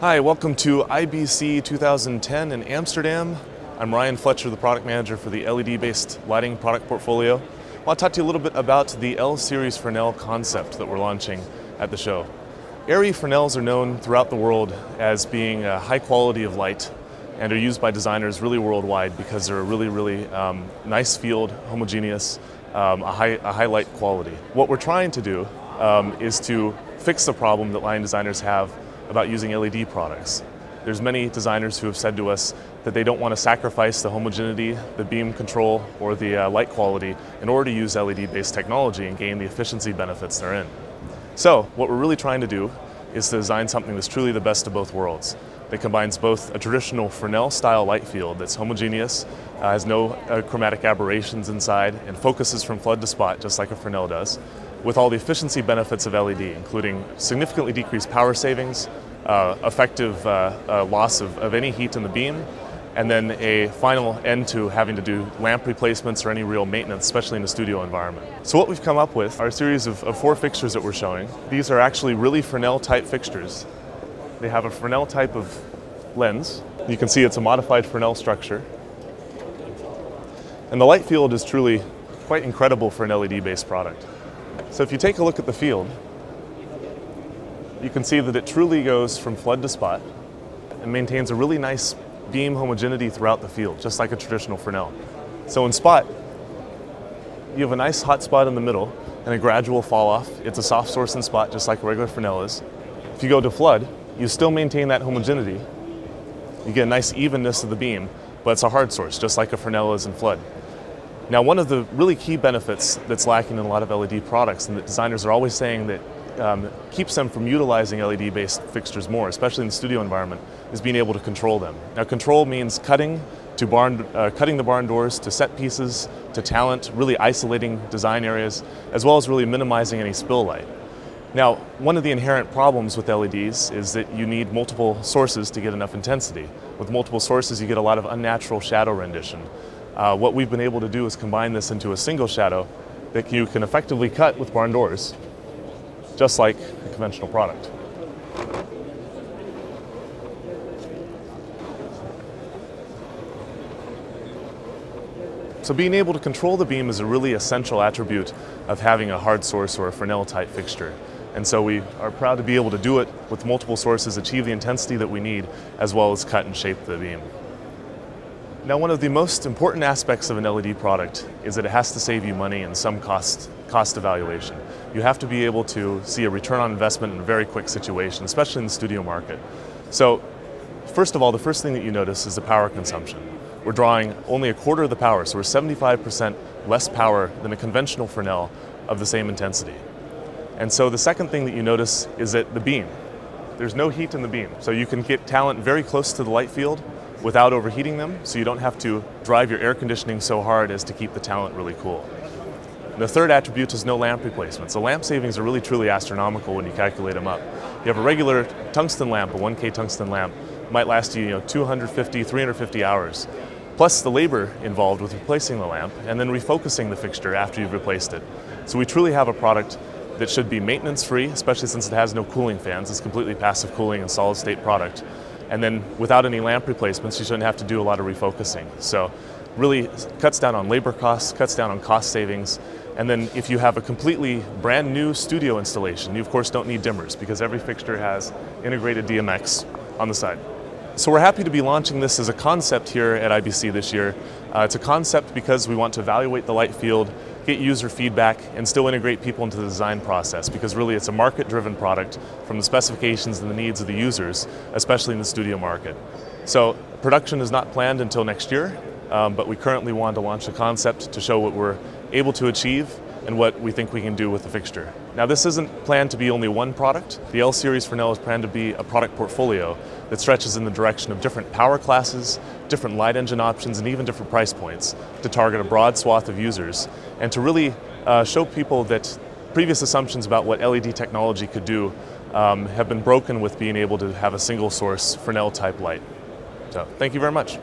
Hi, welcome to IBC 2010 in Amsterdam. I'm Ryan Fletcher, the product manager for the LED-based lighting product portfolio. I want to talk to you a little bit about the L-Series Fresnel concept that we're launching at the show. Arri Fresnels are known throughout the world as being a high quality of light and are used by designers really worldwide because they're a really nice field, homogeneous, a high light quality. What we're trying to do is to fix the problem that lighting designers have about using LED products. There's many designers who have said to us that they don't want to sacrifice the homogeneity, the beam control, or the light quality in order to use LED-based technology and gain the efficiency benefits they're in. So what we're really trying to do is to design something that's truly the best of both worlds, that combines both a traditional Fresnel-style light field that's homogeneous, has no chromatic aberrations inside, and focuses from flood to spot just like a Fresnel does, with all the efficiency benefits of LED, including significantly decreased power savings, effective loss of any heat in the beam, and then a final end to having to do lamp replacements or any real maintenance, especially in the studio environment. So what we've come up with are a series of four fixtures that we're showing. These are actually really Fresnel-type fixtures. They have a Fresnel type of lens. You can see it's a modified Fresnel structure. And the light field is truly quite incredible for an LED-based product. So if you take a look at the field, you can see that it truly goes from flood to spot and maintains a really nice beam homogeneity throughout the field, just like a traditional Fresnel. So in spot, you have a nice hot spot in the middle and a gradual fall off. It's a soft source in spot, just like a regular Fresnel is. If you go to flood, you still maintain that homogeneity. You get a nice evenness of the beam, but it's a hard source, just like a Fresnel is in flood. Now, one of the really key benefits that's lacking in a lot of LED products, and that designers are always saying that keeps them from utilizing LED-based fixtures more, especially in the studio environment, is being able to control them. Now, control means cutting the barn doors to set pieces, to talent, really isolating design areas, as well as really minimizing any spill light. Now, one of the inherent problems with LEDs is that you need multiple sources to get enough intensity. With multiple sources, you get a lot of unnatural shadow rendition. What we've been able to do is combine this into a single shadow that you can effectively cut with barn doors, just like a conventional product. So being able to control the beam is a really essential attribute of having a hard source or a Fresnel-type fixture. And so we are proud to be able to do it with multiple sources, achieve the intensity that we need, as well as cut and shape the beam. Now, one of the most important aspects of an LED product is that it has to save you money in some cost evaluation. You have to be able to see a return on investment in a very quick situation, especially in the studio market. So, first of all, the first thing that you notice is the power consumption. We're drawing only a quarter of the power, so we're 75% less power than a conventional Fresnel of the same intensity. And so the second thing that you notice is that the beam. There's no heat in the beam, so you can get talent very close to the light field without overheating them, so you don't have to drive your air conditioning so hard as to keep the talent really cool. And the third attribute is no lamp replacements. The lamp savings are really truly astronomical when you calculate them up. You have a regular tungsten lamp, a 1K tungsten lamp, might last you, 250, 350 hours, plus the labor involved with replacing the lamp and then refocusing the fixture after you've replaced it. So we truly have a product that should be maintenance-free, especially since it has no cooling fans. It's completely passive cooling and solid-state product. And then without any lamp replacements, you shouldn't have to do a lot of refocusing. So really cuts down on labor costs, cuts down on cost savings. And then if you have a completely brand new studio installation, you of course don't need dimmers because every fixture has integrated DMX on the side. So we're happy to be launching this as a concept here at IBC this year. It's a concept because we want to evaluate the light field, get user feedback, and still integrate people into the design process, because really it's a market-driven product from the specifications and the needs of the users, especially in the studio market. So production is not planned until next year, but we currently want to launch a concept to show what we're able to achieve and what we think we can do with the fixture. Now, this isn't planned to be only one product. The L-Series Fresnel is planned to be a product portfolio that stretches in the direction of different power classes, different light engine options, and even different price points to target a broad swath of users and to really show people that previous assumptions about what LED technology could do have been broken with being able to have a single source Fresnel type light. So thank you very much.